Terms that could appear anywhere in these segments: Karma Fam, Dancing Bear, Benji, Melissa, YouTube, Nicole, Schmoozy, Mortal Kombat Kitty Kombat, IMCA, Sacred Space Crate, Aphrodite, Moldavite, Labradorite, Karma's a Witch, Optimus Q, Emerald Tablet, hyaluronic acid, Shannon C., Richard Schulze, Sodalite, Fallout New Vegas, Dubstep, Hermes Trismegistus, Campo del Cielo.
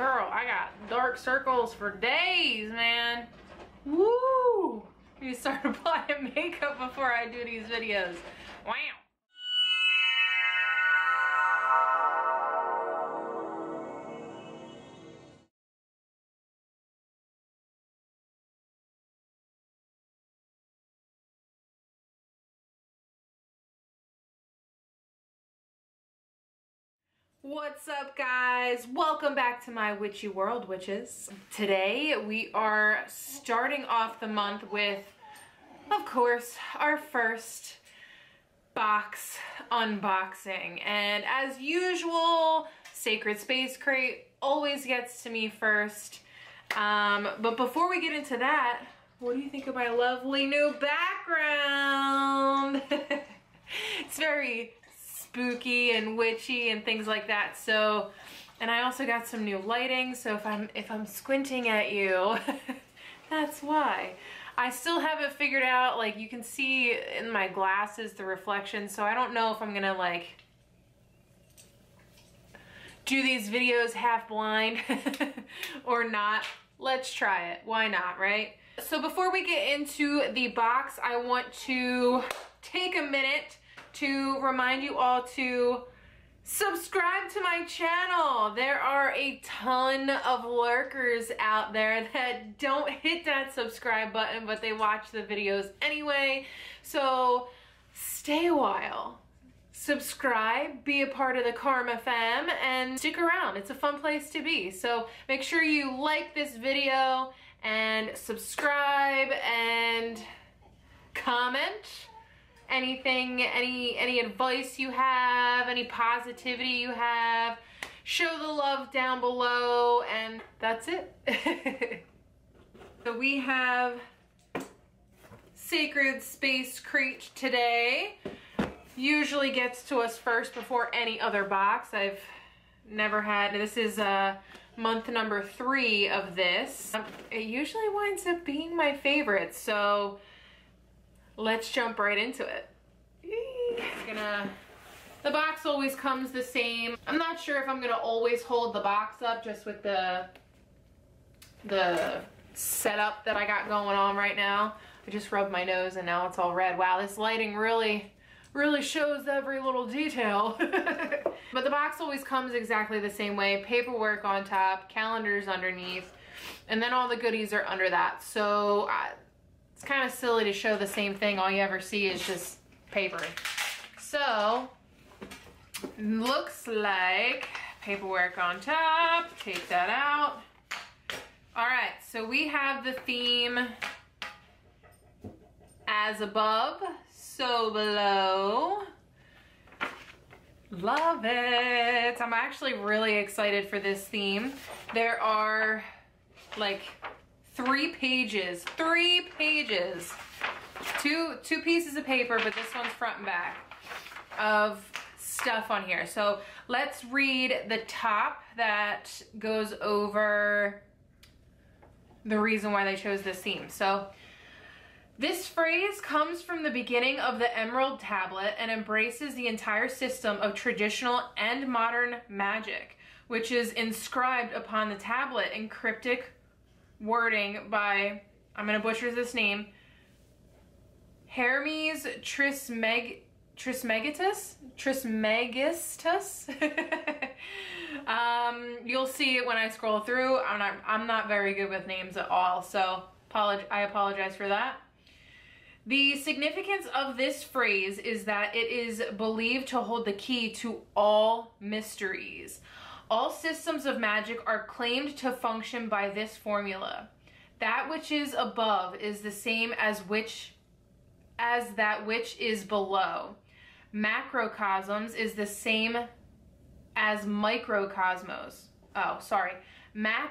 Girl, I got dark circles for days, man. Woo! You start applying makeup before I do these videos. Wow. What's up, guys? Welcome back to my witchy world, witches. Today we are starting off the month with, of course, our first box unboxing. And as usual, Sacred Space Crate always gets to me first. But before we get into that, what do you think of my lovely new background? It's very spooky and witchy and things like that. So, and I also got some new lighting, so if I'm squinting at you, that's why. I still haven't figured out, like, you can see in my glasses the reflection, so I don't know if I'm gonna, like, do these videos half blind or not. Let's try it. Why not, right? So before we get into the box, I want to take a minute to remind you all to subscribe to my channel. There are a ton of lurkers out there that don't hit that subscribe button, but they watch the videos anyway. So stay a while, subscribe, be a part of the Karma Fam, and stick around. It's a fun place to be. So make sure you like this video and subscribe and comment. Anything, any advice you have, any positivity you have, show the love down below, and that's it. So we have Sacred Space Crate today. Usually gets to us first before any other box. I've never had, this is month number 3 of this. It usually winds up being my favorite, so let's jump right into it. The box always comes the same. I'm not sure if I'm gonna always hold the box up just with the setup that I got going on right now. I just rubbed my nose and now it's all red. Wow, this lighting really shows every little detail. But the box always comes exactly the same way. Paperwork on top, calendars underneath, and then all the goodies are under that. So it's kind of silly to show the same thing. All you ever see is just paper. So, looks like paperwork on top. Take that out. All right, so we have the theme as above, so below. Love it. I'm actually really excited for this theme. There are, like, 3 pages, two pieces of paper, but this one's front and back, of stuff on here. So let's read the top that goes over the reason why they chose this theme. So this phrase comes from the beginning of the Emerald Tablet and embraces the entire system of traditional and modern magic, which is inscribed upon the tablet in cryptic wording by, I'm gonna butcher this name, Hermes Trismegistus. You'll see it when I scroll through. I'm not very good with names at all, so I apologize for that. The significance of this phrase is that it is believed to hold the key to all mysteries. All systems of magic are claimed to function by this formula. That which is above is the same as that which is below. Macrocosms is the same as microcosmos. Oh, sorry. Maybe,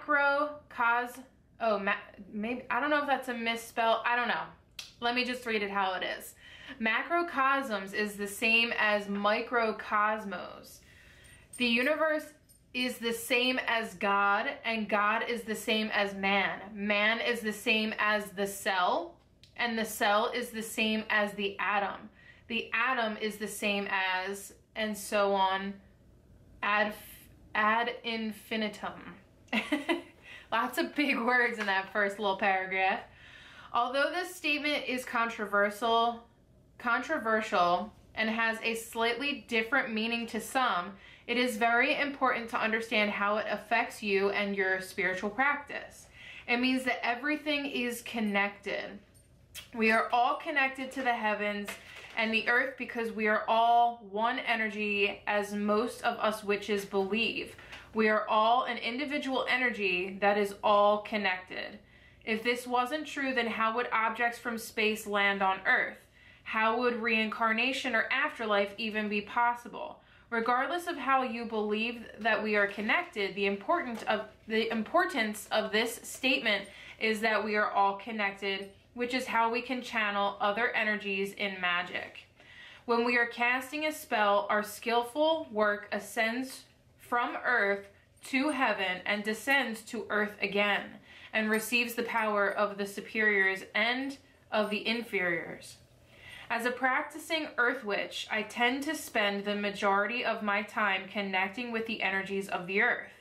I don't know if that's a misspell. I don't know. Let me just read it how it is. Macrocosms is the same as microcosmos. The universe is the same as God, and God is the same as man. Man is the same as the cell, and the cell is the same as the atom. The atom is the same as, and so on, ad infinitum. Lots of big words in that first little paragraph. Although this statement is controversial and has a slightly different meaning to some, it is very important to understand how it affects you and your spiritual practice. It means that everything is connected. We are all connected to the heavens and the earth because we are all one energy, as most of us witches believe. We are all an individual energy that is all connected. If this wasn't true, then how would objects from space land on earth? How would reincarnation or afterlife even be possible? Regardless of how you believe that we are connected, the importance of this statement is that we are all connected, which is how we can channel other energies in magic. When we are casting a spell, our skillful work ascends from earth to heaven and descends to earth again, and receives the power of the superiors and of the inferiors. As a practicing earth witch, I tend to spend the majority of my time connecting with the energies of the earth.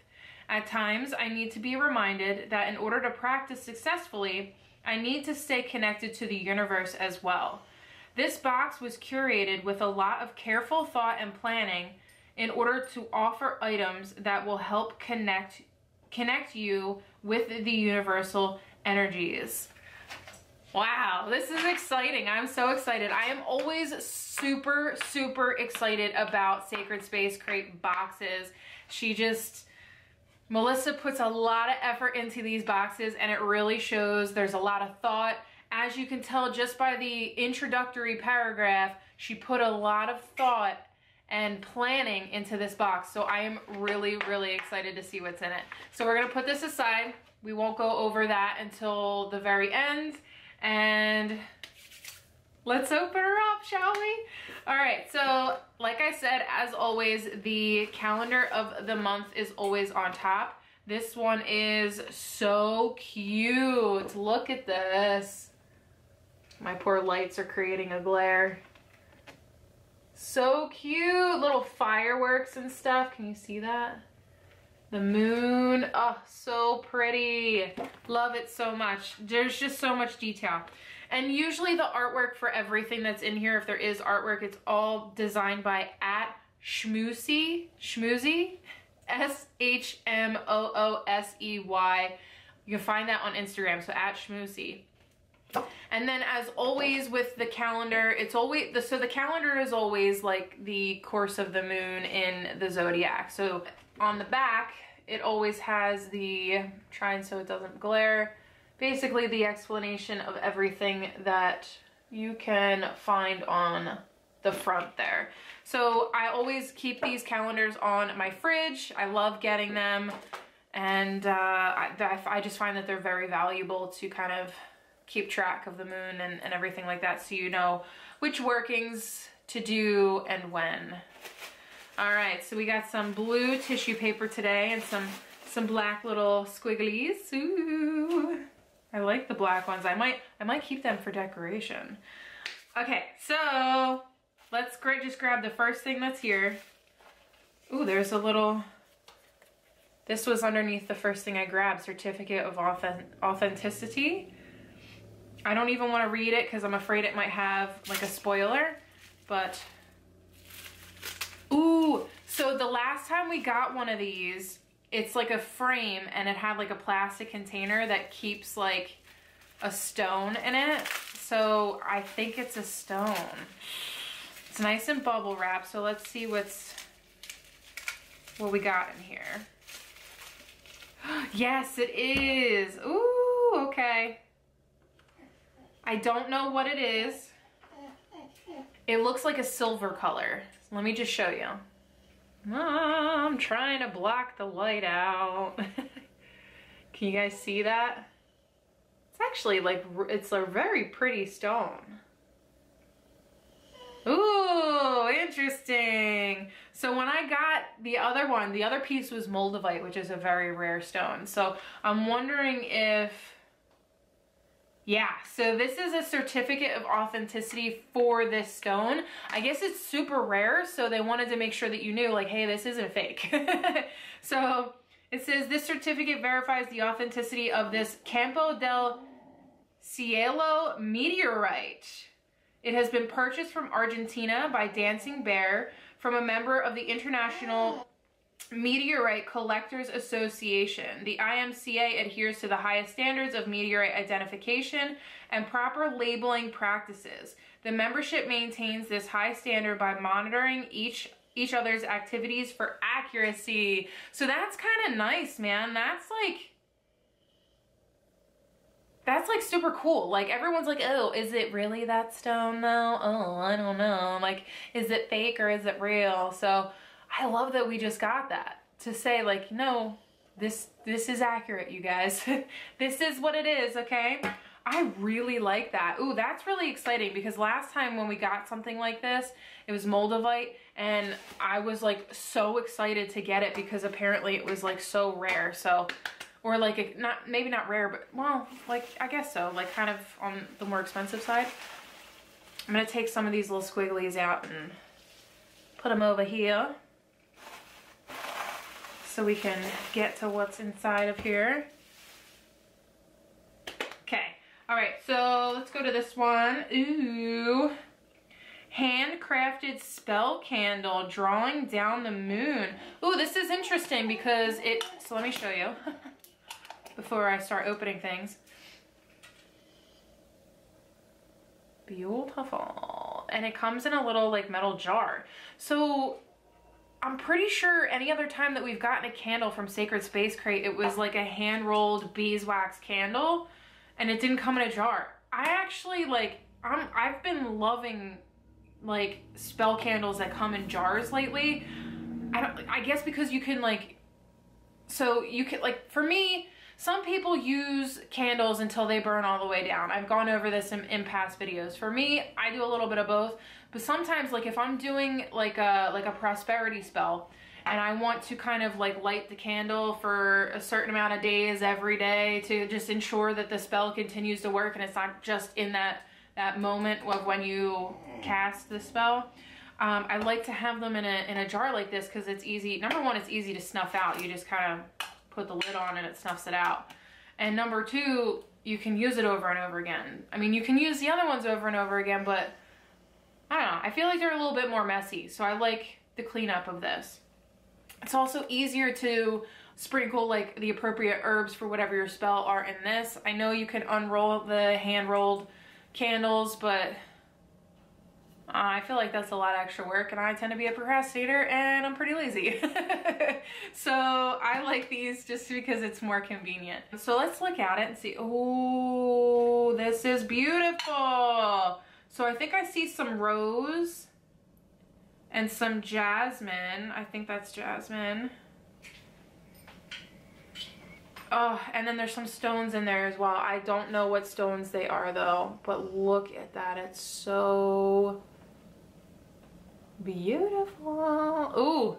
At times, I need to be reminded that in order to practice successfully, I need to stay connected to the universe as well. This box was curated with a lot of careful thought and planning in order to offer items that will help connect you with the universal energies. Wow, this is exciting. I'm so excited. I am always super excited about Sacred Space Crate boxes. Melissa puts a lot of effort into these boxes, and it really shows. There's a lot of thought. As you can tell just by the introductory paragraph, she put a lot of thought and planning into this box. So I am really excited to see what's in it. So we're gonna put this aside. We won't go over that until the very end. And let's open her up, shall we? All right, so like I said, as always, the calendar of the month is always on top. This one is so cute. Look at this. My poor lights are creating a glare. So cute, little fireworks and stuff. Can you see that? The moon, oh, so pretty. Love it so much. There's just so much detail. And usually the artwork for everything that's in here, if there is artwork, it's all designed by @schmoozy, S-H-M-O-O-S-E-Y. You can find that on Instagram, so @schmoozy. And then as always with the calendar, the calendar is always like the course of the moon in the zodiac. So on the back, it always has the, trying so it doesn't glare, basically the explanation of everything that you can find on the front there. So I always keep these calendars on my fridge. I love getting them, and I just find that they're very valuable to kind of keep track of the moon and everything like that, so you know which workings to do and when. All right, so we got some blue tissue paper today and some black little squigglies. Ooh, I like the black ones. I might keep them for decoration. Okay, so let's just grab the first thing that's here. Ooh, there's a little, this was underneath the first thing I grabbed, Certificate of Authenticity. I don't even want to read it because I'm afraid it might have like a spoiler, but ooh, so the last time we got one of these, it's like a frame and it had like a plastic container that keeps like a stone in it. So I think it's a stone. It's nice and bubble wrap. So let's see what we got in here. Yes, it is. Ooh, okay. I don't know what it is. It looks like a silver color. Let me just show you. Mom, I'm trying to block the light out. Can you guys see that? It's actually like, it's a very pretty stone. Ooh, interesting. So when I got the other one, the other piece was moldavite, which is a very rare stone. So I'm wondering if, yeah, so this is a certificate of authenticity for this stone. I guess it's super rare, so they wanted to make sure that you knew, like, hey, this isn't fake. So It says this certificate verifies the authenticity of this Campo del Cielo meteorite. It has been purchased from Argentina by Dancing Bear from a member of the International Meteorite Collectors Association. The IMCA adheres to the highest standards of meteorite identification and proper labeling practices. The membership maintains this high standard by monitoring each other's activities for accuracy. So that's kind of nice, man. That's like super cool. Like, everyone's like, oh, is it really that stone though? Oh, I don't know. Like, is it fake or is it real? So I love that we just got that to say, like, no, this is accurate, you guys. This is what it is, okay? I really like that. Ooh, that's really exciting, because last time when we got something like this, it was Moldavite, and I was like so excited to get it because apparently it was like so rare. So, or like, not, maybe not rare, but, well, like, I guess so, like kind of on the more expensive side. I'm gonna take some of these little squigglies out and put them over here so we can get to what's inside of here. Okay, all right, so let's go to this one. Ooh, handcrafted spell candle, drawing down the moon. Ooh, this is interesting because it, so let me show you before I start opening things. Beautiful. And it comes in a little like metal jar. So I'm pretty sure any other time that we've gotten a candle from Sacred Space Crate, it was like a hand-rolled beeswax candle and it didn't come in a jar. I actually like, I've been loving like spell candles that come in jars lately. I guess because you can like, so you can like, for me, some people use candles until they burn all the way down. I've gone over this in past videos. For me, I do a little bit of both, but sometimes like if I'm doing like a prosperity spell and I want to kind of like light the candle for a certain amount of days every day to just ensure that the spell continues to work and it's not just in that moment of when you cast the spell. I like to have them in a jar like this because it's easy. Number one, it's easy to snuff out. You just kind of put the lid on and it snuffs it out. And number two, you can use it over and over again. I mean, you can use the other ones over and over again, but I don't know, I feel like they're a little bit more messy, so I like the cleanup of this. It's also easier to sprinkle like the appropriate herbs for whatever your spell are in this. I know you can unroll the hand-rolled candles, but I feel like that's a lot of extra work, and I tend to be a procrastinator and I'm pretty lazy. So I like these just because it's more convenient. So let's look at it and see. Oh, this is beautiful. So I think I see some rose and some jasmine. I think that's jasmine. Oh, and then there's some stones in there as well. I don't know what stones they are though, but look at that. It's so beautiful. Ooh.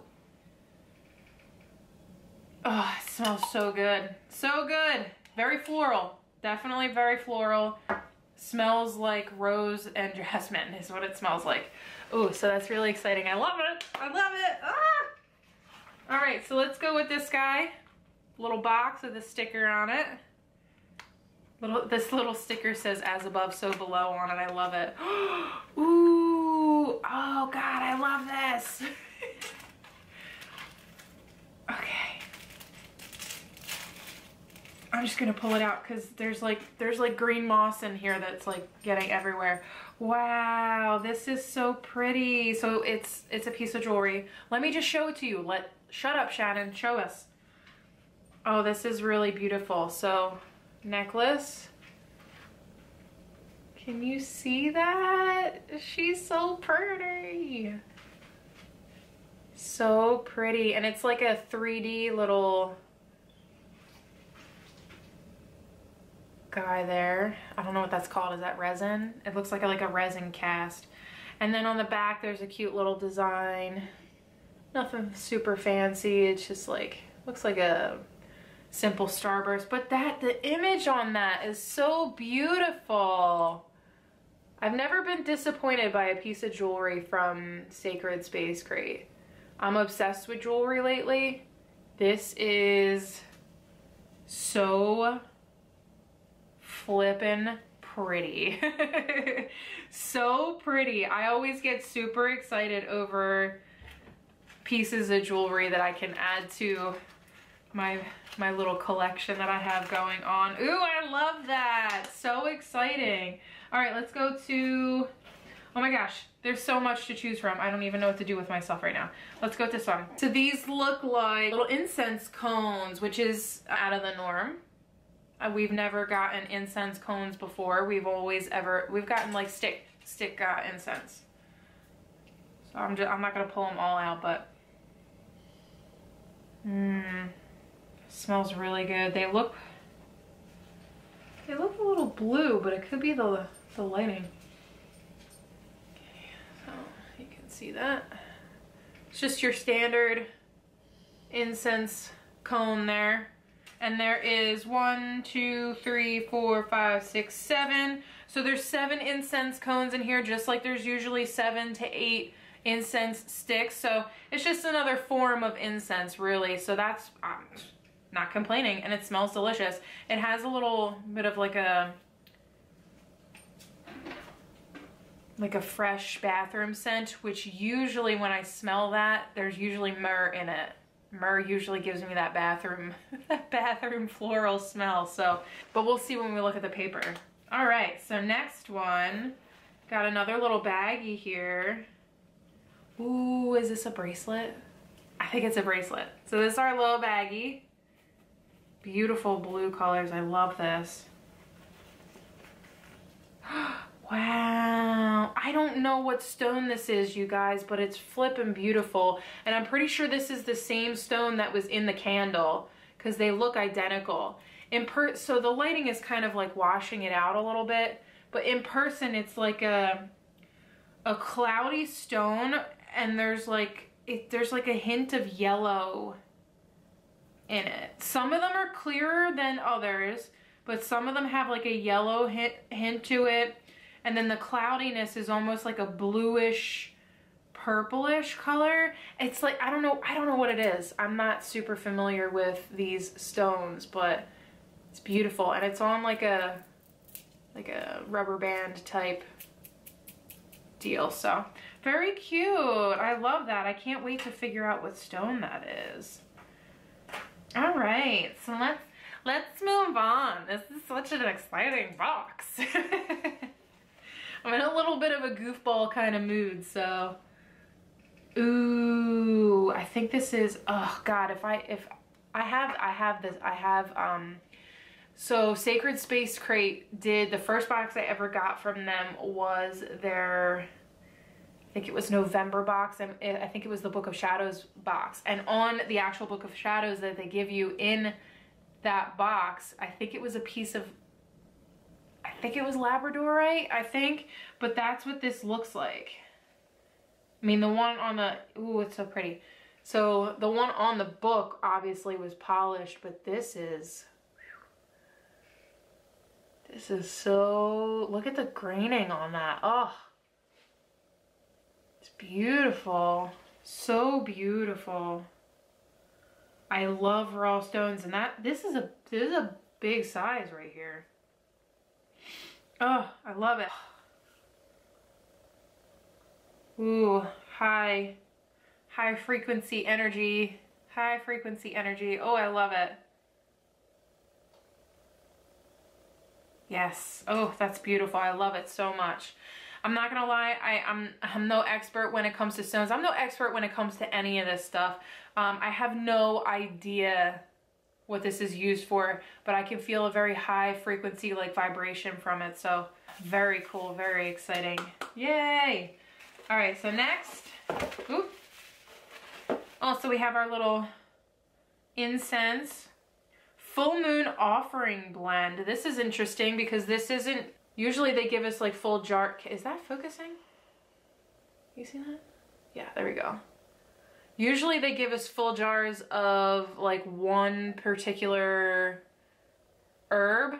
Oh, it smells so good. So good. Very floral. Definitely very floral. Smells like rose and jasmine is what it smells like. Ooh, so that's really exciting. I love it. I love it. Ah! All right, so let's go with this guy. Little box with a sticker on it. This little sticker says "as above, so below" on it. I love it. Ooh, oh God, I love this. Okay, I'm just gonna pull it out because there's like green moss in here that's like getting everywhere. Wow, this is so pretty. So it's a piece of jewelry. Let me just show it to you. Shut up, Shannon. Show us. Oh, this is really beautiful. So, necklace. Can you see that? She's so pretty. So pretty. And it's like a 3D little guy there. I don't know what that's called. Is that resin? It looks like a resin cast. And then on the back, there's a cute little design. Nothing super fancy. It's just like, looks like a simple starburst, but the image on that is so beautiful. I've never been disappointed by a piece of jewelry from Sacred Space Crate. I'm obsessed with jewelry lately. This is so flippin' pretty. So pretty. I always get super excited over pieces of jewelry that I can add to my little collection that I have going on. Ooh, I love that. So exciting. All right, let's go to, oh my gosh, there's so much to choose from. I don't even know what to do with myself right now. Let's go with this one. So these look like little incense cones, which is out of the norm. We've never gotten incense cones before. We've gotten like stick incense. So I'm not gonna pull them all out, but. Smells really good. They look a little blue, but it could be the lighting. Okay, so you can see that. It's just your standard incense cone there. And there is 1, 2, 3, 4, 5, 6, 7. So there's 7 incense cones in here, just like there's usually 7 to 8 incense sticks. So it's just another form of incense, really. So that's, I'm not complaining, and it smells delicious. It has a little bit of like a fresh bathroom scent, which usually when I smell that, there's usually myrrh in it. Myrrh usually gives me that bathroom floral smell. So, but we'll see when we look at the paper. All right, so next one, got another little baggie here. Ooh, is this a bracelet? I think it's a bracelet. So this is our little baggie. Beautiful blue colors, I love this. Wow, I don't know what stone this is, you guys, but it's flippin' beautiful. And I'm pretty sure this is the same stone that was in the candle, because they look identical. So the lighting is kind of like washing it out a little bit, but in person it's like a cloudy stone, and there's like a hint of yellow in it. Some of them are clearer than others, but some of them have like a yellow hint to it. And then the cloudiness is almost like a bluish, purplish color. It's like, I don't know what it is. I'm not super familiar with these stones, but it's beautiful. And it's on like a rubber band type deal. So very cute. I love that. I can't wait to figure out what stone that is. All right, so let's move on. This is such an exciting box. I'm in a little bit of a goofball kind of mood, so. Ooh, I think this is, oh God, so Sacred Space Crate did, the first box I ever got from them was their, I think it was November box, and I think it was the Book of Shadows box. And on the actual Book of Shadows that they give you in that box, I think it was a piece of, I think it was Labradorite, I think, but that's what this looks like. I mean, the one on the, ooh, it's so pretty. So the one on the book obviously was polished, but this is so, look at the graining on that. Oh, it's beautiful. So beautiful. I love raw stones, and that, this is a big size right here. Oh, I love it. Ooh, high frequency energy. High frequency energy. Oh, I love it. Yes. Oh, that's beautiful. I love it so much. I'm not gonna lie, I'm no expert when it comes to stones. I'm no expert when it comes to any of this stuff. I have no idea what this is used for, but I can feel a very high frequency like vibration from it. So very cool, very exciting. Yay. All right, so next, oop. Also we have our little incense full moon offering blend. This is interesting because this isn't, usually they give us like full jar. Is that focusing? You see that? Yeah, there we go. Usually they give us full jars of like one particular herb.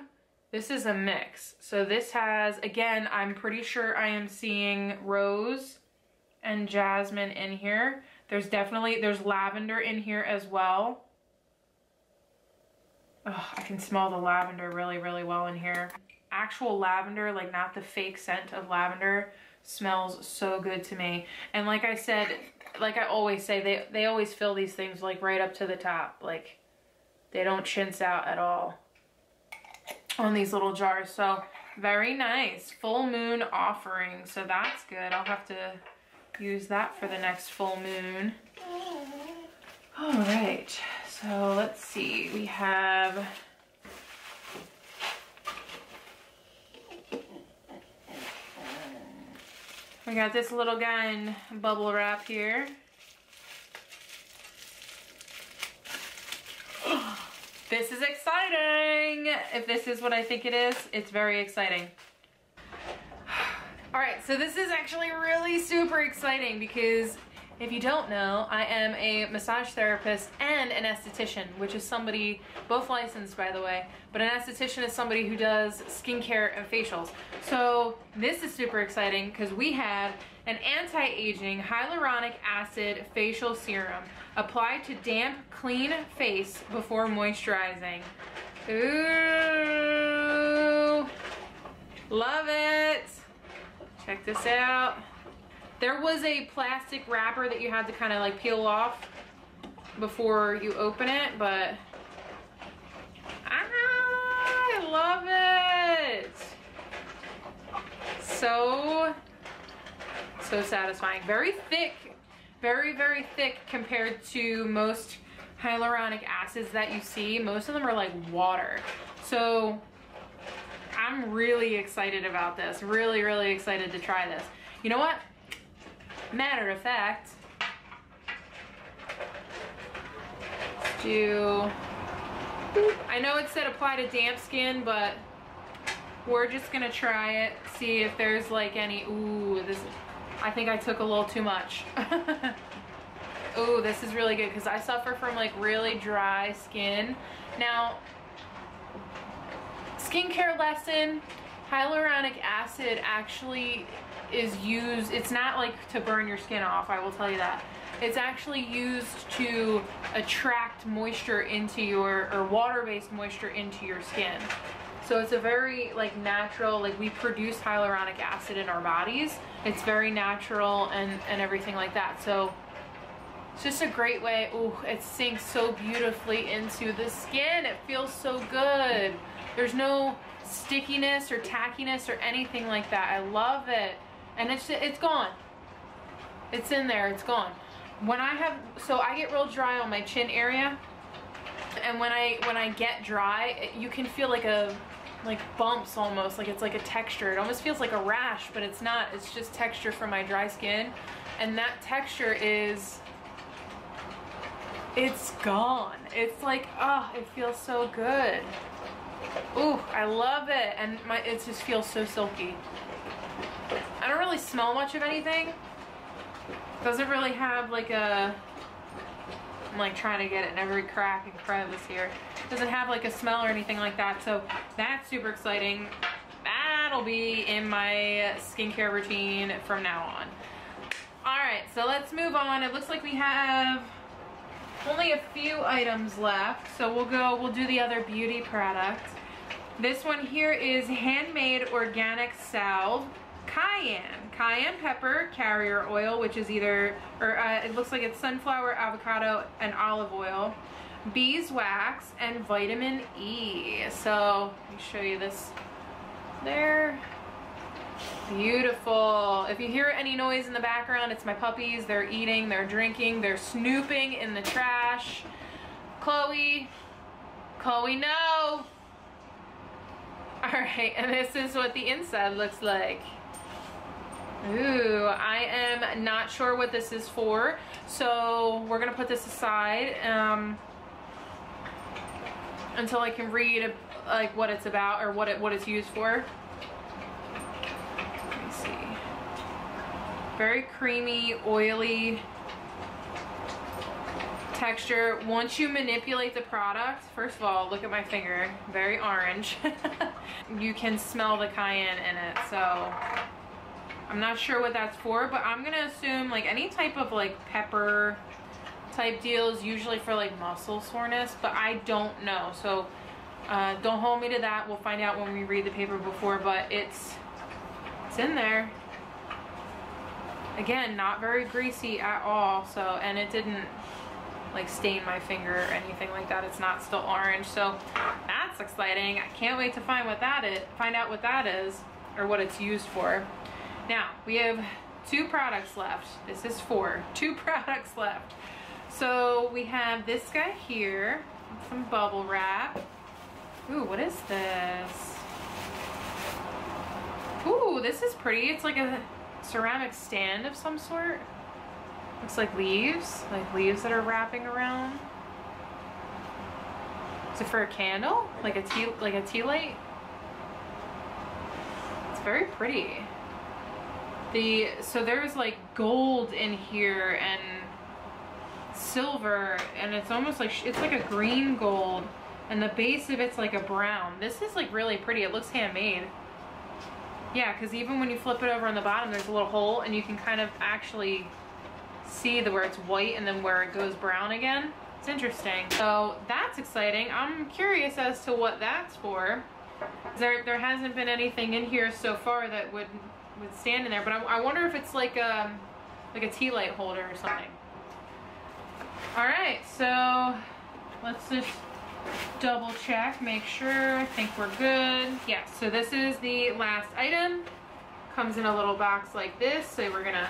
This is a mix. So this has, again, I'm pretty sure I am seeing rose and jasmine in here. There's definitely, there's lavender in here as well. Oh, I can smell the lavender really, really well in here. Actual lavender, like not the fake scent of lavender, smells so good to me. And like I said, like I always say, they always fill these things like right up to the top. Like they don't chintz out at all on these little jars. So very nice. Full moon offering. So that's good. I'll have to use that for the next full moon. All right. So let's see. We have... we got this little guy in bubble wrap here. This is exciting. If this is what I think it is, it's very exciting. All right, so this is actually really super exciting because if you don't know, I am a massage therapist and an esthetician, which is somebody, both licensed by the way, but an esthetician is somebody who does skincare and facials. So this is super exciting because we have an anti-aging hyaluronic acid facial serum applied to damp, clean face before moisturizing. Ooh, love it. Check this out. There was a plastic wrapper that you had to kind of like peel off before you open it, but I love it. So satisfying. Very thick, very, very thick compared to most hyaluronic acids that you see. Most of them are like water. So I'm really excited about this. Really, really excited to try this. You know what? Matter of fact, let's do, I know it said apply to damp skin, but we're just gonna try it, see if there's like any, ooh, this, I think I took a little too much. Ooh, this is really good because I suffer from like really dry skin. Now, skincare lesson, hyaluronic acid actually is used, it's not like to burn your skin off, I will tell you that. It's actually used to attract moisture into your, or water-based moisture into your skin. So it's a very like natural, like we produce hyaluronic acid in our bodies. It's very natural and everything like that. So it's just a great way, oh, it sinks so beautifully into the skin. It feels so good. There's no stickiness or tackiness or anything like that. I love it. And it's gone. It's in there, it's gone. When I have, so I get real dry on my chin area, and when I get dry, you can feel like bumps almost, like it's like a texture. It almost feels like a rash, but it's not. It's just texture from my dry skin, and that texture is, it's gone. It's like, oh, it feels so good. Ooh, I love it, and it just feels so silky. I don't really smell much of anything. Doesn't really have like a, I'm like trying to get it in every crack and crevice here. Doesn't have like a smell or anything like that. So that's super exciting. That'll be in my skincare routine from now on. All right, so let's move on. It looks like we have only a few items left. So we'll do the other beauty products. This one here is handmade organic salve. Cayenne pepper, carrier oil, which is either, or it looks like it's sunflower, avocado, and olive oil, beeswax, and vitamin E. So let me show you this there. Beautiful. If you hear any noise in the background, it's my puppies. They're eating, they're drinking, they're snooping in the trash. Chloe, no. All right, and this is what the inside looks like. Ooh, I am not sure what this is for, so we're gonna put this aside until I can read like what it's about or what it's used for. Let me see. Very creamy, oily texture. Once you manipulate the product, first of all, look at my finger, very orange. You can smell the cayenne in it, so. I'm not sure what that's for, but I'm gonna assume like any type of like pepper type deals, usually for like muscle soreness, but I don't know. So Don't hold me to that. We'll find out when we read the paper before, but it's in there. Again, not very greasy at all. So, and it didn't like stain my finger or anything like that. It's not still orange. So that's exciting. I can't wait to find out what that is or what it's used for. Now we have two products left. This is four, two products left. So we have this guy here, some bubble wrap. Ooh, what is this? Ooh, this is pretty. It's like a ceramic stand of some sort. Looks like leaves that are wrapping around. Is it for a candle? Like a tea light? It's very pretty. So there's like gold in here and silver, and it's almost like, it's like a green gold. And the base of it's like a brown. This is like really pretty. It looks handmade. Yeah, because even when you flip it over on the bottom, there's a little hole and you can kind of actually see where it's white and then where it goes brown again. It's interesting. So that's exciting. I'm curious as to what that's for. There hasn't been anything in here so far that would stand in there, but I wonder if it's like a tea light holder or something. All right, so let's just double check, make sure. I think we're good. Yeah, so this is the last item. Comes in a little box like this, so we're gonna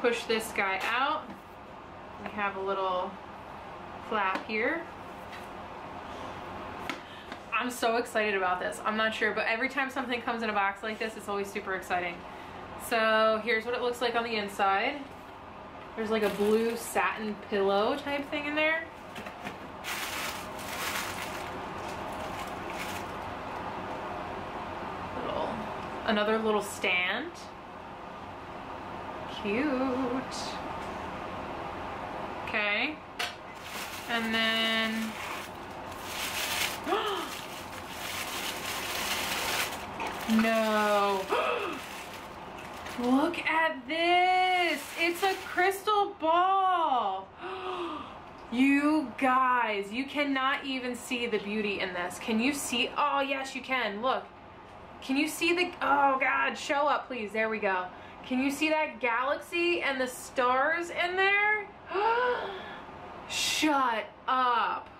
push this guy out. We have a little flap here. I'm so excited about this. I'm not sure, but every time something comes in a box like this, it's always super exciting. So here's what it looks like on the inside. There's like a blue satin pillow type thing in there. Another little stand. Cute. Okay. And then no. Look at this. It's a crystal ball. You guys, you cannot even see the beauty in this. Can you see? Oh, yes, you can. Look. Can you see the, oh God, show up please, there we go. Can you see that galaxy and the stars in there? Shut up.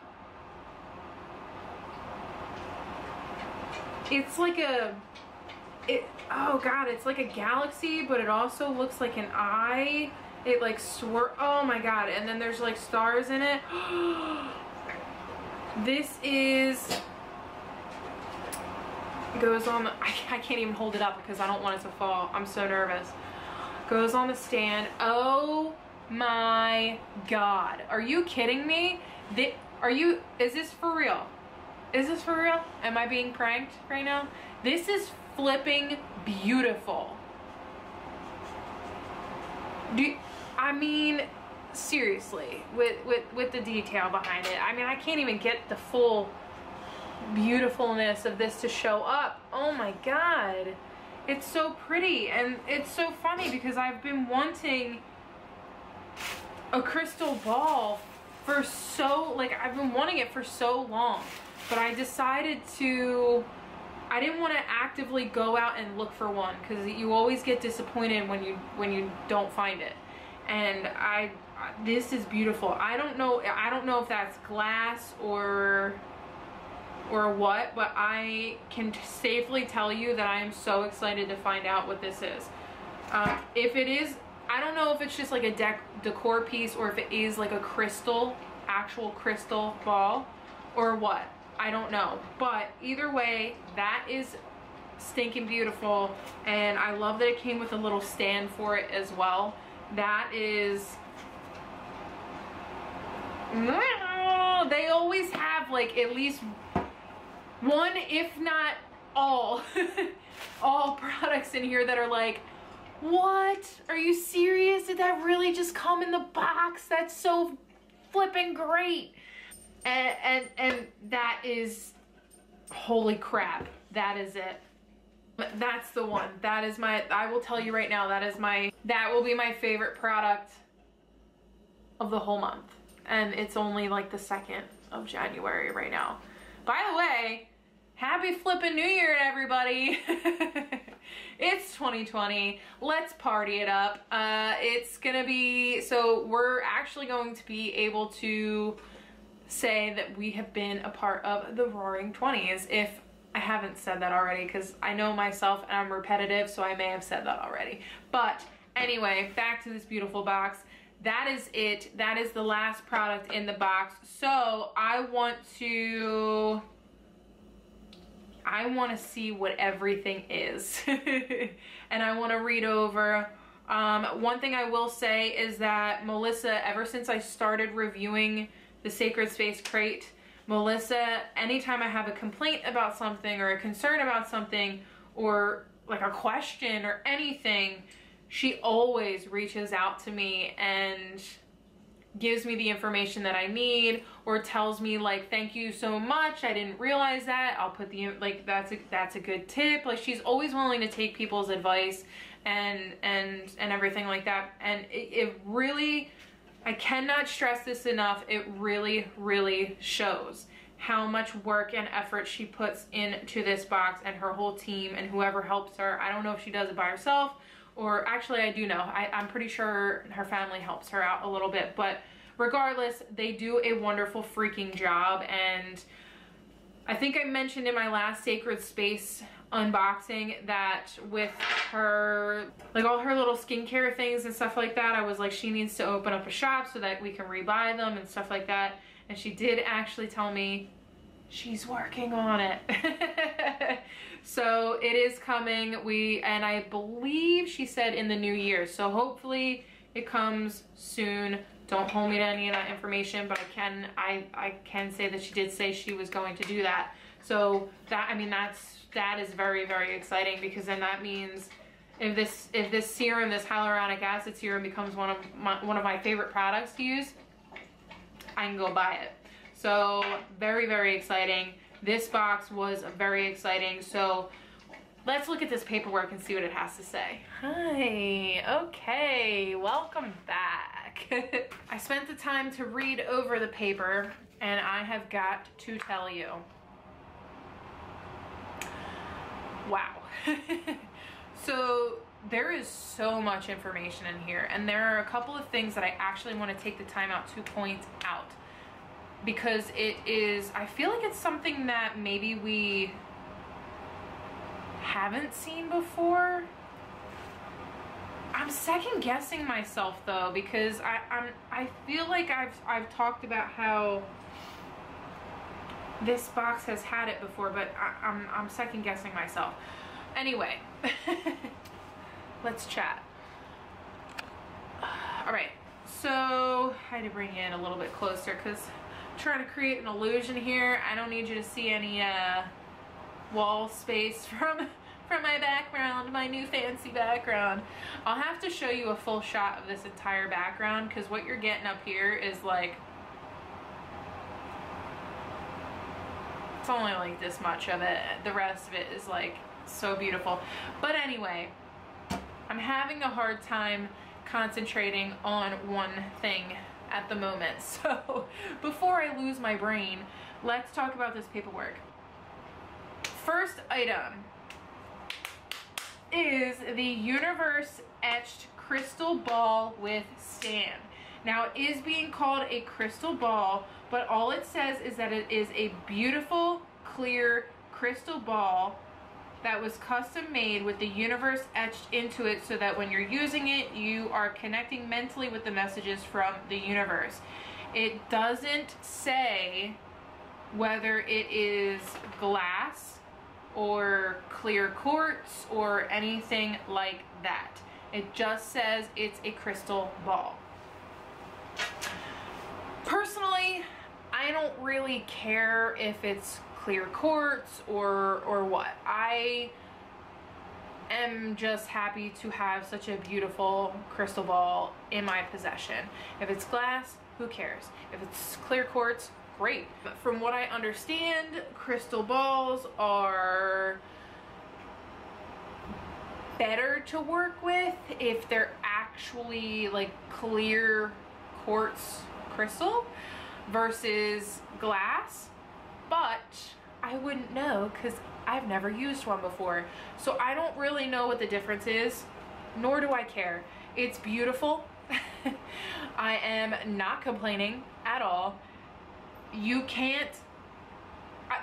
It's like a, oh God, it's like a galaxy, but it also looks like an eye. It like oh my God, and then there's like stars in it. This is, goes on the, I can't even hold it up because I don't want it to fall. I'm so nervous. Goes on the stand. Oh my God. Are you kidding me? Is this for real? Is this for real? Am I being pranked right now? This is flipping beautiful. I mean, seriously, with the detail behind it. I mean, I can't even get the full beautifulness of this to show up. Oh my God, it's so pretty. And it's so funny because I've been wanting a crystal ball for so, like, I've been wanting it for so long, but I didn't want to actively go out and look for one because you always get disappointed when you don't find it. And this is beautiful. I don't know if that's glass or what, but I can safely tell you that I am so excited to find out what this is. If it is, I don't know if it's just like a decor piece or if it is like a crystal, actual crystal ball or what, I don't know. But either way, that is stinking beautiful. And I love that it came with a little stand for it as well. That is, they always have like at least one, if not all, all products in here that are like, what? Are you serious? Did that really just come in the box? That's so flipping great. And that is, holy crap, that is it. That's the one. That is my, I will tell you right now, that will be my favorite product of the whole month. And it's only like the 2nd of January right now. By the way, Happy flippin' New Year to everybody. It's 2020. Let's party it up. It's gonna be, so we're actually going to be able to say that we have been a part of the Roaring 20s, if I haven't said that already, because I know myself and I'm repetitive, so I may have said that already. But anyway, back to this beautiful box. That is it. That is the last product in the box. So I want to see what everything is. And I want to read over. One thing I will say is that Melissa, ever since I started reviewing the Sacred Space Crate, Melissa, anytime I have a complaint about something or a concern about something or like a question or anything, she always reaches out to me and gives me the information that I need, or tells me like, thank you so much, I didn't realize that, I'll put the, like, that's a good tip. Like, she's always willing to take people's advice and everything like that. And it really, I cannot stress this enough, it really, really shows how much work and effort she puts into this box, and her whole team and whoever helps her. I don't know if she does it by herself, or actually I do know. I'm pretty sure her family helps her out a little bit, but regardless, they do a wonderful freaking job. And I think I mentioned in my last Sacred Space unboxing that with her, like, all her little skincare things and stuff like that, I was like, she needs to open up a shop so that we can rebuy them and stuff like that. And she did actually tell me she's working on it. So it is coming. And I believe she said in the new year. So hopefully it comes soon. Don't hold me to any of that information, but I can say that she did say she was going to do that. So that, I mean, that is very, very exciting, because then that means if this serum, this hyaluronic acid serum, becomes one of my favorite products to use, I can go buy it. So very, very exciting. This box was very exciting. So let's look at this paperwork and see what it has to say. Hi, okay, welcome back. I spent the time to read over the paper, and I have got to tell you, wow. So there is so much information in here, and there are a couple of things that I actually want to take the time out to point out, because it is, I feel like it's something that maybe we haven't seen before. I'm second guessing myself though, because I feel like I've talked about how this box has had it before, but I'm second guessing myself. Anyway, let's chat. All right, so I had to bring in a little bit closer because trying to create an illusion here. I don't need you to see any wall space from my background, my new fancy background. I'll have to show you a full shot of this entire background, because what you're getting up here is like, it's only like this much of it. The rest of it is like so beautiful. But anyway, I'm having a hard time concentrating on one thing at the moment. So before I lose my brain, let's talk about this paperwork. First item is the Universe Etched Crystal Ball with Stan. Now, it is being called a crystal ball, but all it says is that it is a beautiful, clear crystal ball that was custom made with the universe etched into it, so that when you're using it, you are connecting mentally with the messages from the universe. It doesn't say whether it is glass or clear quartz or anything like that. It just says it's a crystal ball. Personally, I don't really care if it's clear quartz or what. I am just happy to have such a beautiful crystal ball in my possession. If it's glass, who cares? If it's clear quartz, great. But from what I understand, crystal balls are better to work with if they're actually like clear quartz crystal versus glass. But I I wouldn't know because I've never used one before. So I don't really know what the difference is, nor do I care. It's beautiful. I am not complaining at all. You can't,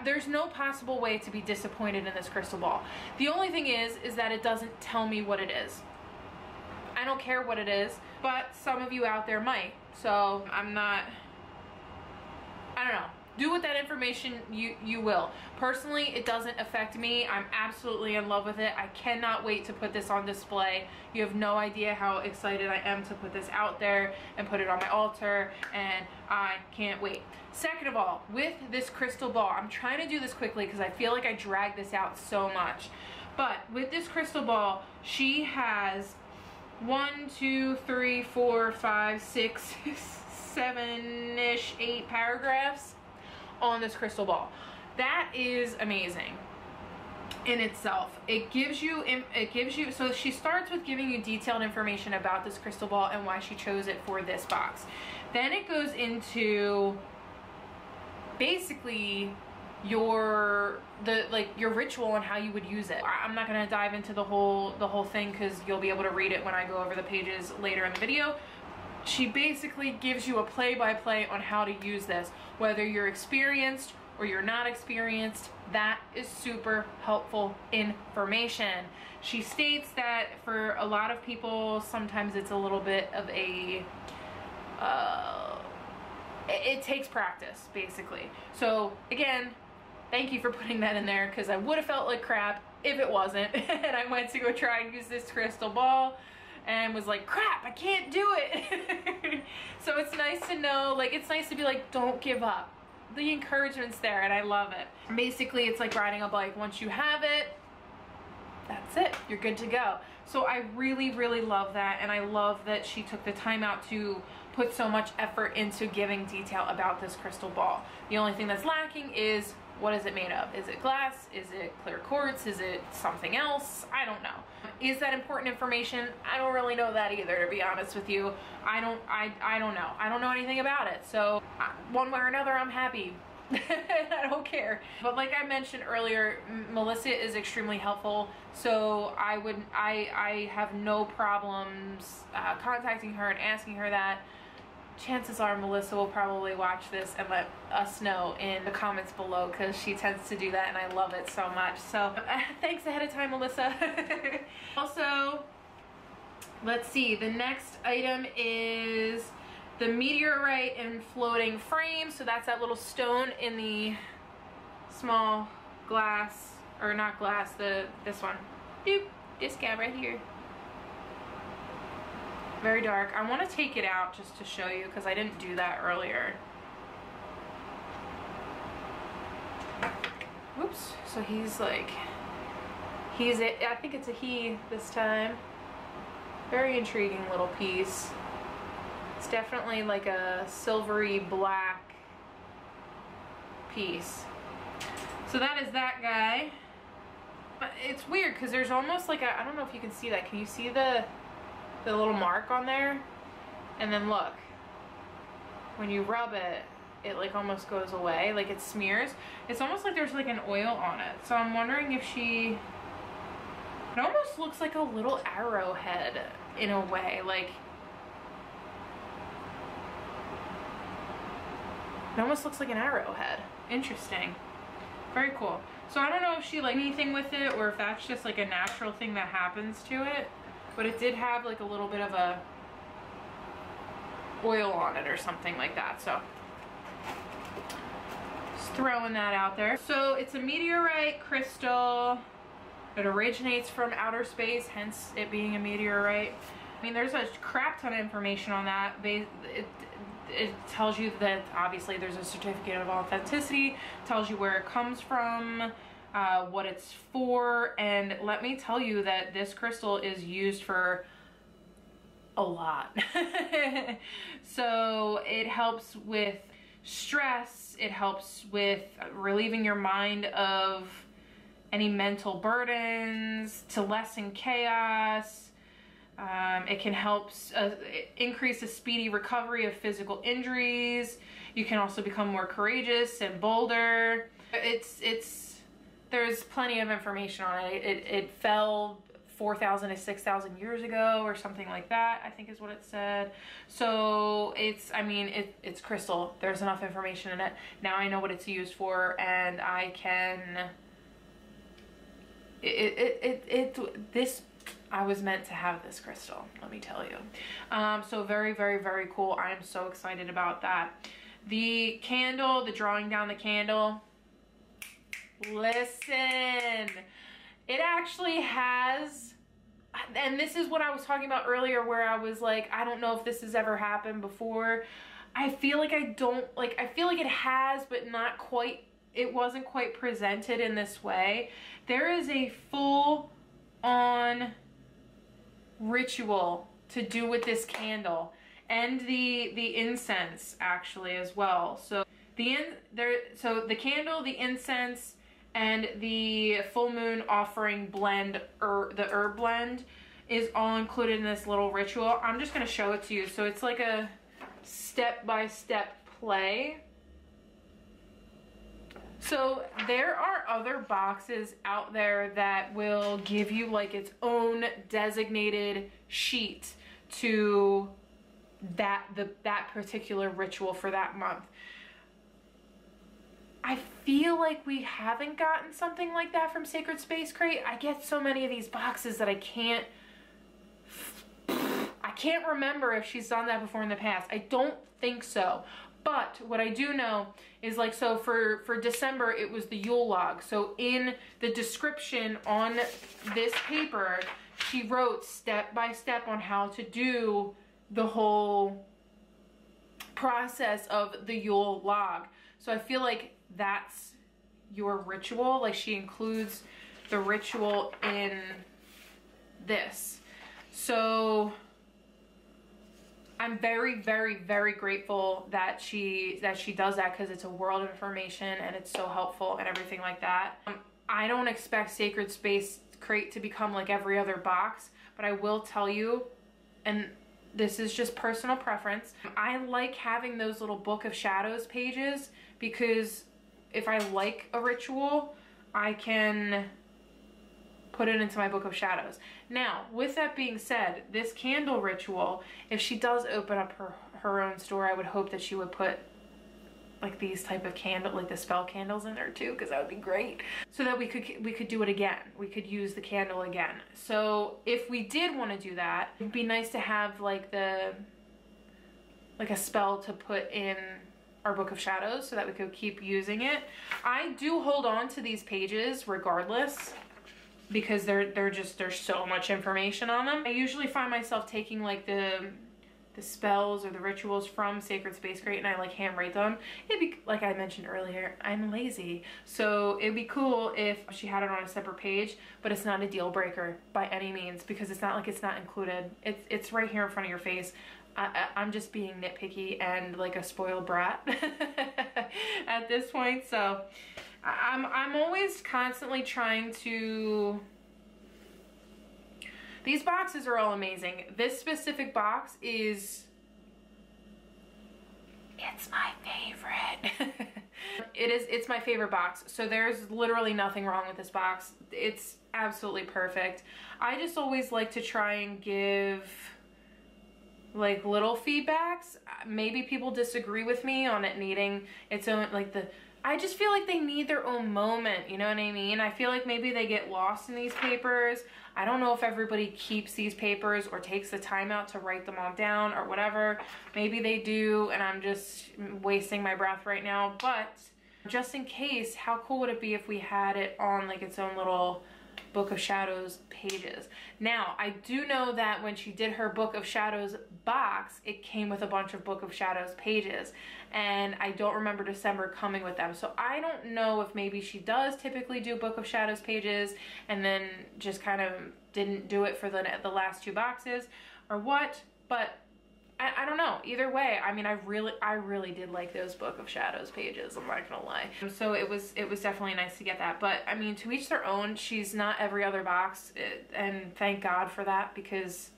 there's no possible way to be disappointed in this crystal ball. The only thing is that it doesn't tell me what it is. I don't care what it is, but some of you out there might. So I'm not, I don't know. Do with that information you will. Personally, it doesn't affect me. I'm absolutely in love with it. I cannot wait to put this on display. You have no idea how excited I am to put this out there and put it on my altar, and I can't wait. Second of all, with this crystal ball, I'm trying to do this quickly because I feel like I drag this out so much. But with this crystal ball, she has 1, 2, 3, 4, 5, 6, 7-ish, 8 paragraphs on this crystal ball. That is amazing in itself. It gives you, so she starts with giving you detailed information about this crystal ball and why she chose it for this box. Then it goes into basically your ritual and how you would use it. I'm not going to dive into the whole thing because you'll be able to read it when I go over the pages later in the video. She basically gives you a play-by-play on how to use this, whether you're experienced or you're not experienced. That is super helpful information. She states that for a lot of people, sometimes it's a little bit of a, it takes practice basically. So again, thank you for putting that in there because I would have felt like crap if it wasn't. And I went to go try and use this crystal ball and was like, crap, I can't do it. So it's nice to know, like, it's nice to be like, don't give up. The encouragement's there and I love it. Basically, it's like riding a bike. Once you have it, that's it, you're good to go. So I really, really love that. And I love that she took the time out to put so much effort into giving detail about this crystal ball. The only thing that's lacking is, what is it made of? Is it glass? Is it clear quartz? Is it something else? I don't know. Is that important information? I don't really know that either, to be honest with you. I don't know. I don't know anything about it. So one way or another, I'm happy. I don't care. But like I mentioned earlier, Melissa is extremely helpful. So I have no problems contacting her and asking her that. Chances are Melissa will probably watch this and let us know in the comments below because she tends to do that and I love it so much. So thanks ahead of time, Melissa. Also, let's see, the next item is the meteorite and floating frame. So that's that little stone in the small glass, or not glass, this one. Doop, this guy right here. Very dark. I want to take it out just to show you because I didn't do that earlier. Oops. So he's like, I think it's a he this time. Very intriguing little piece. It's definitely like a silvery black piece. So that is that guy. But it's weird because there's almost like a, I don't know if you can see that. Can you see the little mark on there? And then look, when you rub it, it like almost goes away, like it smears. It's almost like there's like an oil on it. So I'm wondering if she, it almost looks like a little arrowhead in a way, like it almost looks like an arrowhead. Interesting. Very cool. So I don't know if she like anything with it or if that's just like a natural thing that happens to it. But it did have like a little bit of a oil on it or something like that. So just throwing that out there. So it's a meteorite crystal. It originates from outer space, hence it being a meteorite. I mean, there's a crap ton of information on that. It tells you that obviously there's a certificate of authenticity, tells you where it comes from, what it's for, and let me tell you that this crystal is used for a lot. So it helps with stress, it helps with relieving your mind of any mental burdens, to lessen chaos. It can help increase the speedy recovery of physical injuries. You can also become more courageous and bolder. There's plenty of information on it. It fell 4,000 to 6,000 years ago or something like that, I think is what it said. So it's crystal. There's enough information in it. Now I know what it's used for, and I can, I was meant to have this crystal, let me tell you. So very, very, very cool. I am so excited about that. The candle, the drawing down the candle, listen, it actually has, and this is what I was talking about earlier where I was like, I don't know if this has ever happened before. I feel like I feel like it has, but not quite, it wasn't quite presented in this way. There is a full on ritual to do with this candle and the incense actually as well. So the candle, the incense, and the full moon offering blend, or the herb blend, is all included in this little ritual. I'm just gonna show it to you. So it's like a step-by-step play. So there are other boxes out there that will give you like its own designated sheet to that particular ritual for that month. I feel like we haven't gotten something like that from Sacred Space Crate. I get so many of these boxes that I can't remember if she's done that before in the past. I don't think so. But what I do know is, like, so for December, it was the Yule log. So in the description on this paper, she wrote step by step on how to do the whole process of the Yule log. So I feel like that's your ritual. Like, she includes the ritual in this. So I'm very, very, very grateful that she does that, because it's a world of information and it's so helpful and everything like that. I don't expect Sacred Space Crate to become like every other box, but I will tell you, and this is just personal preference, I like having those little Book of Shadows pages, because if I like a ritual, I can put it into my Book of Shadows. Now, with that being said, this candle ritual, if she does open up her own store, I would hope that she would put like these type of candle, like the spell candles in there too, because that would be great. So that we could do it again. We could use the candle again. So if we did want to do that, it'd be nice to have like a spell to put in our Book of Shadows so that we could keep using it. I do hold on to these pages regardless, because there's so much information on them. I usually find myself taking like the spells or the rituals from Sacred Space Crate, and I like handwrite them. It'd be, like I mentioned earlier, I'm lazy. So it'd be cool if she had it on a separate page, but it's not a deal breaker by any means, because it's not like it's not included. It's right here in front of your face. I'm just being nitpicky and like a spoiled brat at this point. So I'm always constantly trying to, these boxes are all amazing. This specific box is, it's my favorite. It's my favorite box. So there's literally nothing wrong with this box. It's absolutely perfect. I just always like to try and give like little feedbacks. Maybe people disagree with me on it needing its own, like I just feel like they need their own moment, you know what I mean? I feel like maybe they get lost in these papers. I don't know if everybody keeps these papers or takes the time out to write them all down or whatever. Maybe they do, and I'm just wasting my breath right now. But just in case, how cool would it be if we had it on like its own little Book of Shadows pages? Now, I do know that when she did her Book of Shadows box, it came with a bunch of Book of Shadows pages, and I don't remember December coming with them. So I don't know if maybe she does typically do Book of Shadows pages and then just kind of didn't do it for the last two boxes or what, but I don't know. Either way, I mean, I really did like those Book of Shadows pages, I'm not gonna lie. So it was definitely nice to get that. But I mean, to each their own. She's not every other box, and thank God for that, because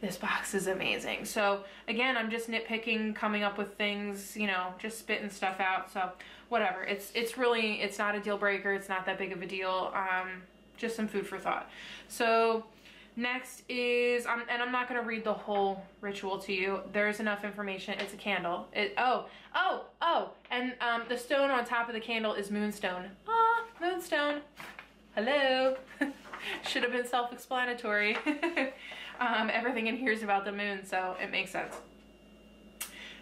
This box is amazing. So again, I'm just nitpicking, coming up with things, you know, just spitting stuff out. So whatever, it's not a deal breaker. It's not that big of a deal. Just some food for thought. So next is, and I'm not going to read the whole ritual to you. There's enough information. It's a candle. And the stone on top of the candle is moonstone. Ah, moonstone. Hello. Should have been self-explanatory. Everything in here is about the moon, so it makes sense.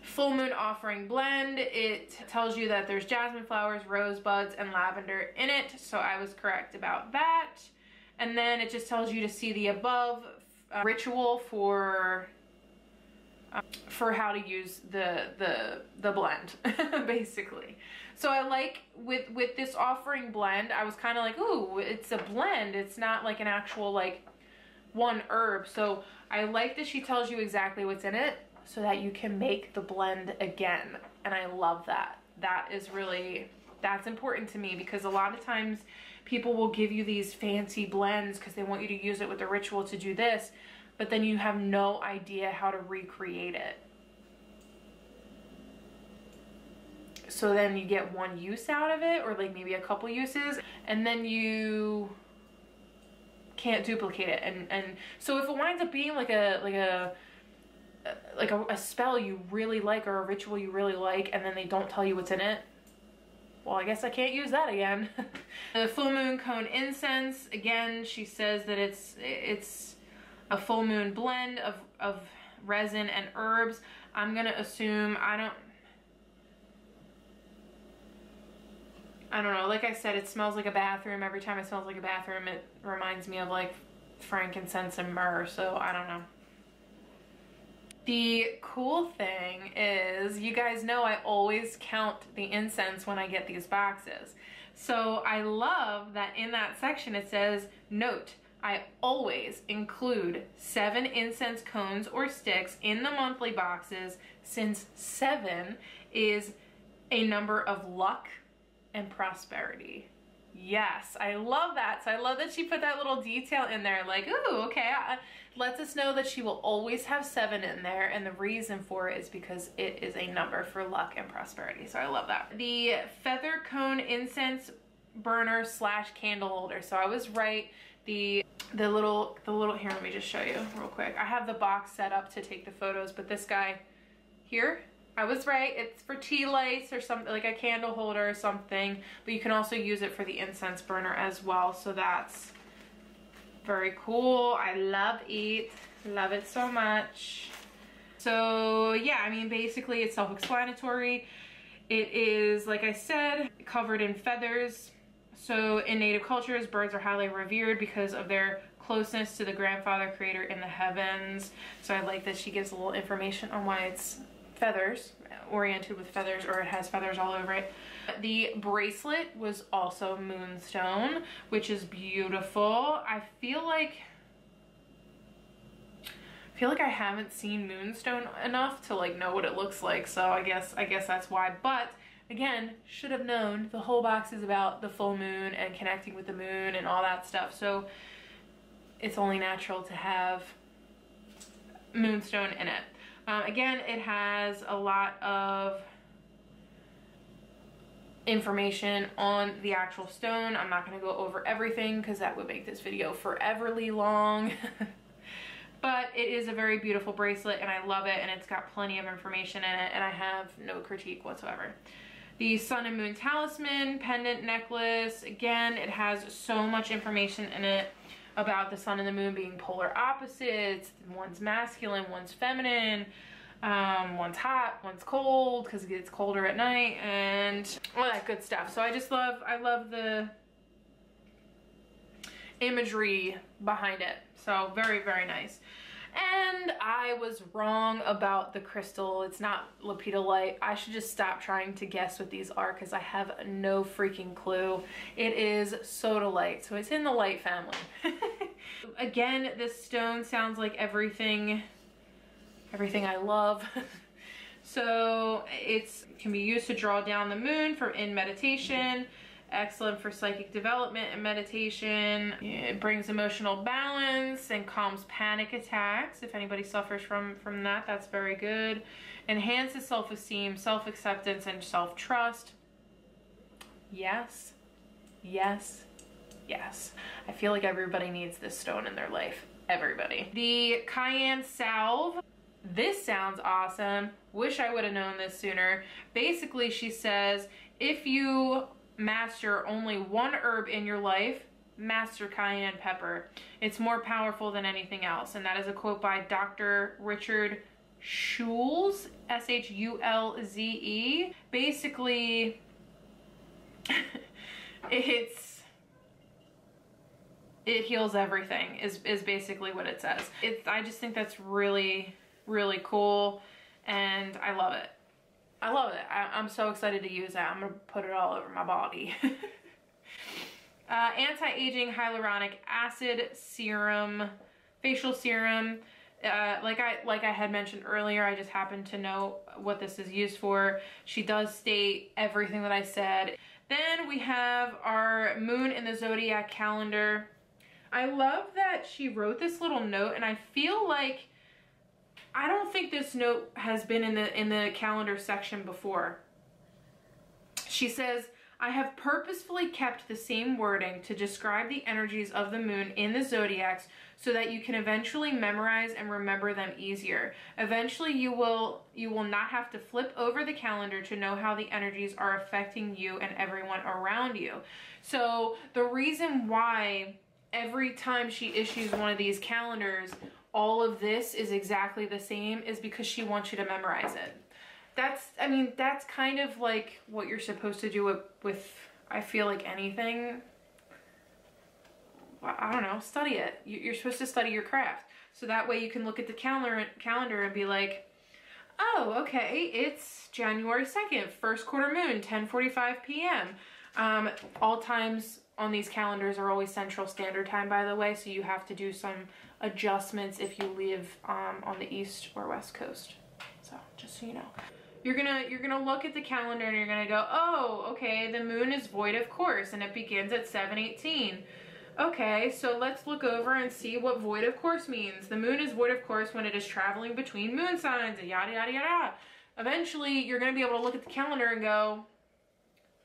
Full moon offering blend. It tells you that there's jasmine flowers, rose buds, and lavender in it, so I was correct about that. And then it just tells you to see the above ritual for how to use the blend, basically. So I like with this offering blend, I was kind of like, ooh, it's a blend. It's not like an actual like one herb. So I like that she tells you exactly what's in it so that you can make the blend again. And I love that. That is really, that's important to me, because a lot of times people will give you these fancy blends because they want you to use it with the ritual to do this, but then you have no idea how to recreate it. So then you get one use out of it, or like maybe a couple uses, and then you can't duplicate it. And so if it winds up being like a spell you really like, or a ritual you really like, and then they don't tell you what's in it, well, I guess I can't use that again. The full moon cone incense, again, she says that it's a full moon blend of resin and herbs. I'm gonna assume, I don't know, like I said, it smells like a bathroom. Every time it smells like a bathroom, it reminds me of like frankincense and myrrh, so I don't know. The cool thing is, you guys know I always count the incense when I get these boxes. So I love that in that section it says, note, I always include 7 incense cones or sticks in the monthly boxes, since 7 is a number of luck and prosperity. Yes, I love that. So I love that she put that little detail in there, like, ooh, okay, lets us know that she will always have 7 in there, and the reason for it is because it is a number for luck and prosperity. So I love that. The feather cone incense burner / candle holder. So I was right. The little here, let me just show you real quick. I have the box set up to take the photos, but this guy here, I was right, it's for tea lights or something, like a candle holder or something, but you can also use it for the incense burner as well, so that's very cool. I love it so much. So yeah, I mean, basically it's self-explanatory. It is, like I said, covered in feathers. So in native cultures, birds are highly revered because of their closeness to the grandfather creator in the heavens. So I like that she gives a little information on why it's feathers, oriented with feathers, or it has feathers all over it. The bracelet was also moonstone, which is beautiful. I feel like I haven't seen moonstone enough to like know what it looks like, so I guess that's why. But again, should have known. The whole box is about the full moon and connecting with the moon and all that stuff, so it's only natural to have moonstone in it. Again, it has a lot of information on the actual stone. I'm not going to go over everything because that would make this video foreverly long. But it is a very beautiful bracelet, and I love it, and it's got plenty of information in it, and I have no critique whatsoever. The sun and moon talisman pendant necklace. Again, it has so much information in it about the sun and the moon being polar opposites. One's masculine, one's feminine, one's hot, one's cold, because it gets colder at night, and all that good stuff. So I just love, I love the imagery behind it. So very, very nice. And I was wrong about the crystal. It's not lapidolite. I should just stop trying to guess what these are because I have no freaking clue. It is sodalite, so it's in the light family. Again, this stone sounds like everything I love. So it can be used to draw down the moon from in meditation. excellent for psychic development and meditation. It brings emotional balance and calms panic attacks. If anybody suffers from that, that's very good. Enhances self-esteem, self-acceptance, and self-trust. Yes, yes, yes. I feel like everybody needs this stone in their life. Everybody. The cayenne salve. This sounds awesome. Wish I would have known this sooner. Basically, she says, if you master only one herb in your life, master cayenne pepper. It's more powerful than anything else. And that is a quote by Dr. Richard Schulze, S-H-U-L-Z-E. Basically, it heals everything is basically what it says. I just think that's really, really cool, and I love it. I love it. I'm so excited to use that. I'm gonna put it all over my body. Anti-aging hyaluronic acid serum, facial serum. Like I had mentioned earlier, I just happen to know what this is used for. She does state everything that I said. Then we have our moon in the zodiac calendar. I love that she wrote this little note, and I feel like I don't think this note has been in the calendar section before. She says, I have purposefully kept the same wording to describe the energies of the moon in the zodiacs so that you can eventually memorize and remember them easier. Eventually you will not have to flip over the calendar to know how the energies are affecting you and everyone around you. So the reason why every time she issues one of these calendars, all of this is exactly the same is because she wants you to memorize it. That's kind of like what you're supposed to do with I feel like anything. I don't know, study it. You're supposed to study your craft. So that way you can look at the calendar and be like, oh, okay, it's January 2nd, first quarter moon, 10:45 p.m. All times on these calendars are always Central Standard Time, by the way, so you have to do some adjustments if you live on the East or West Coast. So just so you know, you're gonna look at the calendar and you're gonna go, oh, okay, the moon is void of course, and it begins at 7:18. Okay, so let's look over and see what void of course means. The moon is void of course when it is traveling between moon signs, and yada yada yada. Eventually, you're gonna be able to look at the calendar and go,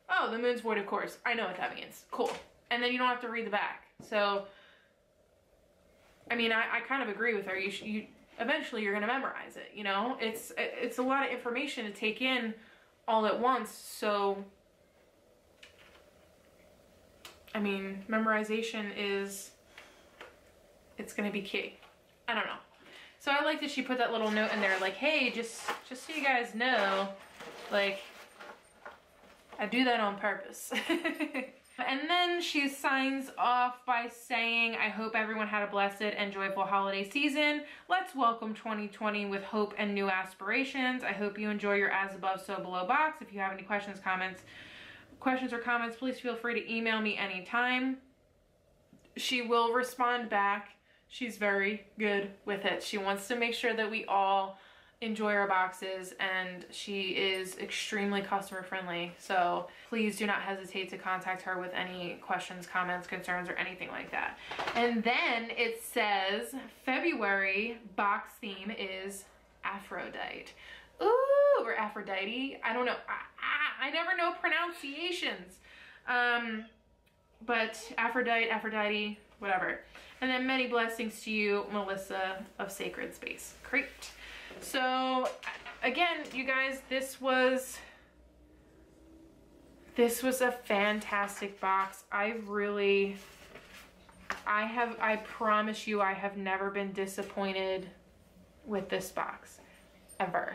oh, the moon's void of course. I know what that means. Cool. And then you don't have to read the back. So, I mean, I kind of agree with her. You eventually you're going to memorize it, you know? It's a lot of information to take in all at once. So, I mean, memorization it's going to be key. I don't know. So I like that she put that little note in there like, hey, just so you guys know, like, I do that on purpose. And then she signs off by saying, I hope everyone had a blessed and joyful holiday season. Let's welcome 2020 with hope and new aspirations. I hope you enjoy your as above, so below box. If you have any questions or comments, please feel free to email me anytime. She will respond back. She's very good with it. She wants to make sure that we all enjoy our boxes, and she is extremely customer friendly, so please do not hesitate to contact her with any questions, comments, concerns, or anything like that. And then it says February box theme is Aphrodite. Ooh, or Aphrodite, I don't know. I never know pronunciations, but Aphrodite, whatever. And then many blessings to you, Melissa of Sacred Space Crate. So again, you guys, this was a fantastic box. I promise you, I have never been disappointed with this box ever.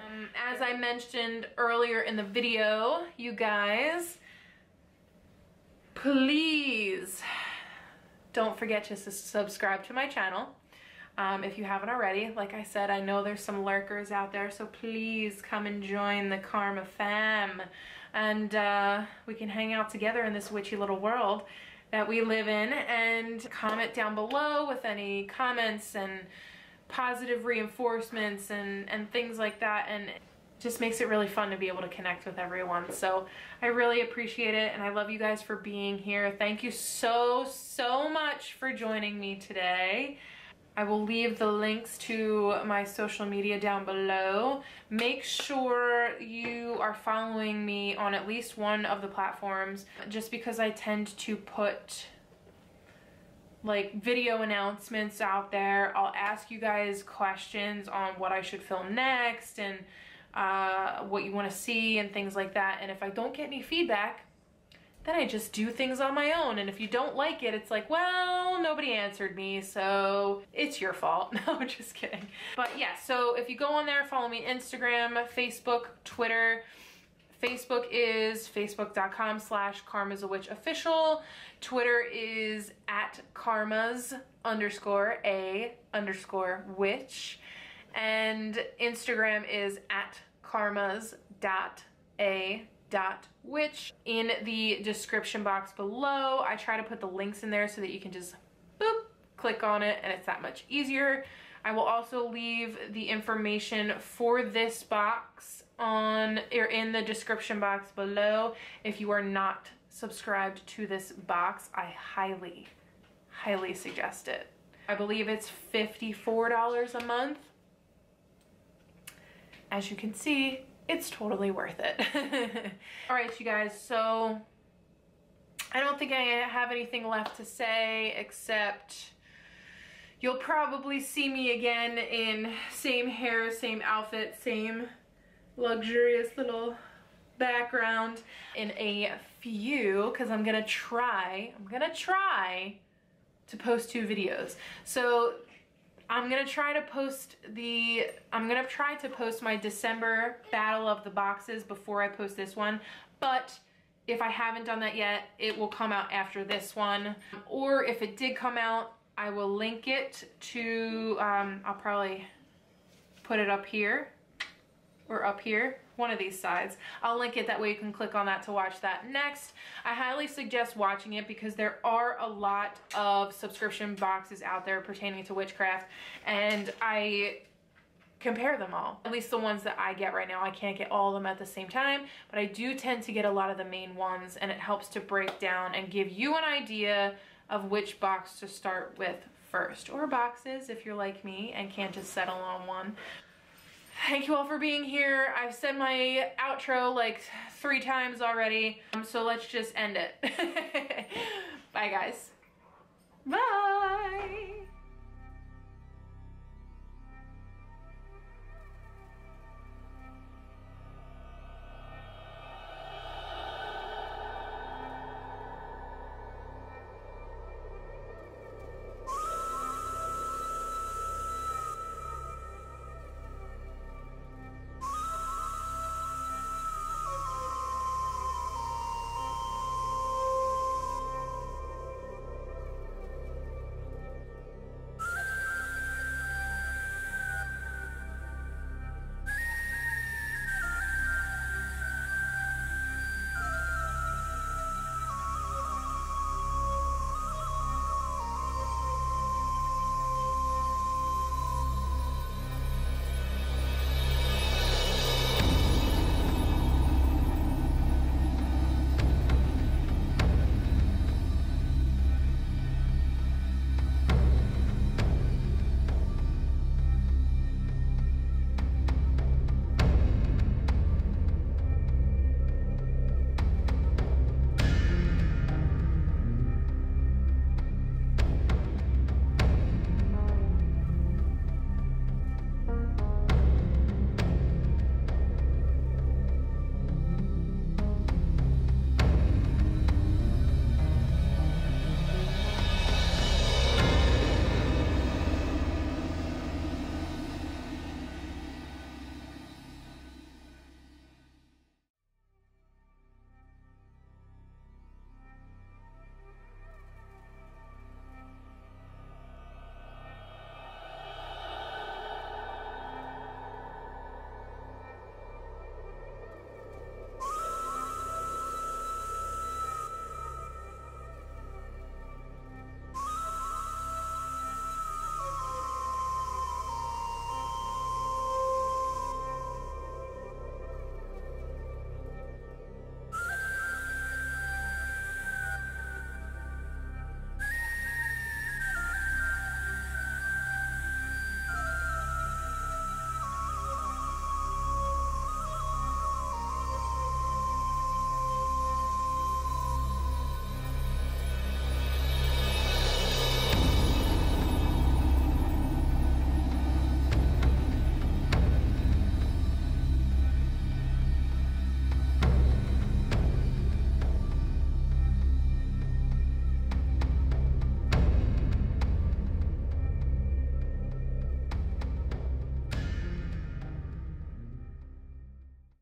As I mentioned earlier in the video, you guys, please don't forget to subscribe to my channel. If you haven't already, like I said, I know there's some lurkers out there, so please come and join the Karma Fam, and we can hang out together in this witchy little world that we live in. And comment down below with any comments and positive reinforcements and things like that. And just makes it really fun to be able to connect with everyone. So I really appreciate it, and I love you guys for being here. Thank you so, so much for joining me today. I will leave the links to my social media down below. Make sure you are following me on at least one of the platforms, just because I tend to put like video announcements out there. I'll ask you guys questions on what I should film next and what you want to see and things like that. And if I don't get any feedback, then I just do things on my own. And if you don't like it, it's like, well, nobody answered me, so it's your fault. No, just kidding. But yeah, so if you go on there, follow me on Instagram, Facebook, Twitter. Facebook is facebook.com/KarmasAWitchOfficial. Twitter is @Karmas_A_witch. And Instagram is @Karmas.A.witch. In the description box below, I try to put the links in there so that you can just boop, click on it, and it's that much easier. I will also leave the information for this box on or in the description box below. If you are not subscribed to this box, I highly, highly suggest it. I believe it's $54 a month. As you can see, it's totally worth it. All right, you guys, so I don't think I have anything left to say except you'll probably see me again in same hair, same outfit, same luxurious little background in a few, because I'm gonna try to post 2 videos. So I'm gonna try to post my December Battle of the Boxes before I post this one, but if I haven't done that yet, it will come out after this one. Or if it did come out, I will link it to, I'll probably put it up here or up here, one of these sides. I'll link it, that way you can click on that to watch that next. I highly suggest watching it because there are a lot of subscription boxes out there pertaining to witchcraft, and I compare them all, at least the ones that I get right now. I can't get all of them at the same time, but I do tend to get a lot of the main ones, and it helps to break down and give you an idea of which box to start with first, or boxes if you're like me and can't just settle on one. Thank you all for being here. I've said my outro like 3 times already, so let's just end it. Bye, guys. Bye.